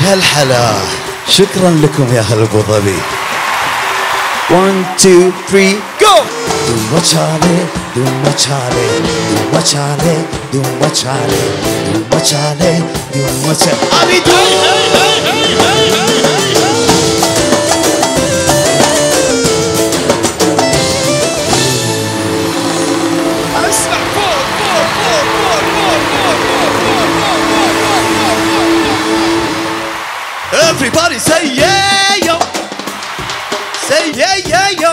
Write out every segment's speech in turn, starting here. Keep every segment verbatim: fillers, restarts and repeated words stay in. ايش هالحلاوة. شكرا لكم يا اهل ابو ظبي. one two three go. Do my Charlie, do my Charlie, do my Charlie, do my Charlie, do my Charlie, do my Charlie. Everybody say yeah yo, say yeah yeah yo,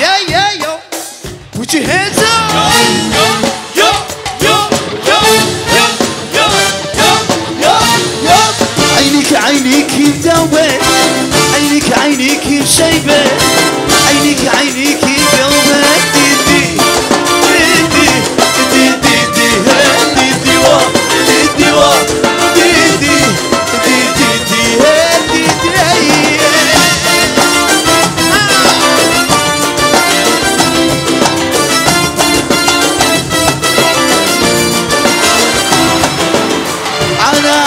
yeah yeah yo. Put your hands up. Yo yo yo yo yo yo yo yo yo. عينيك عينيك دوبة، عينيك عينيك شيبة، عينيك عينيك دوبة. دي دي دي دي دي دي دي دي وا دي دي وا.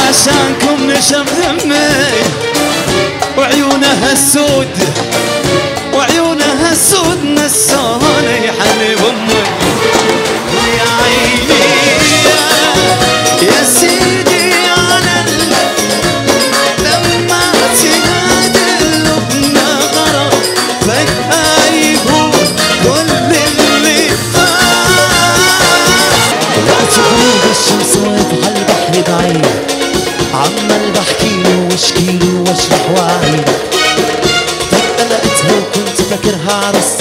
عشانكم نشم دمي وعيونها السود، وعيونها السود نساني حليب امي. يا عيني يا سيدي انا لما تنادي اللبن غرق فجأة يفوت كل اللي فات. طلعت فوق الشمس واقف على البحر بعيد، عمال بحكيله واشكيله واشرح وعيله، فجأة لقيتها وكنت فاكرها عروسة.